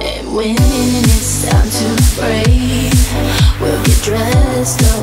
And When it's time to pray, we'll get dressed up.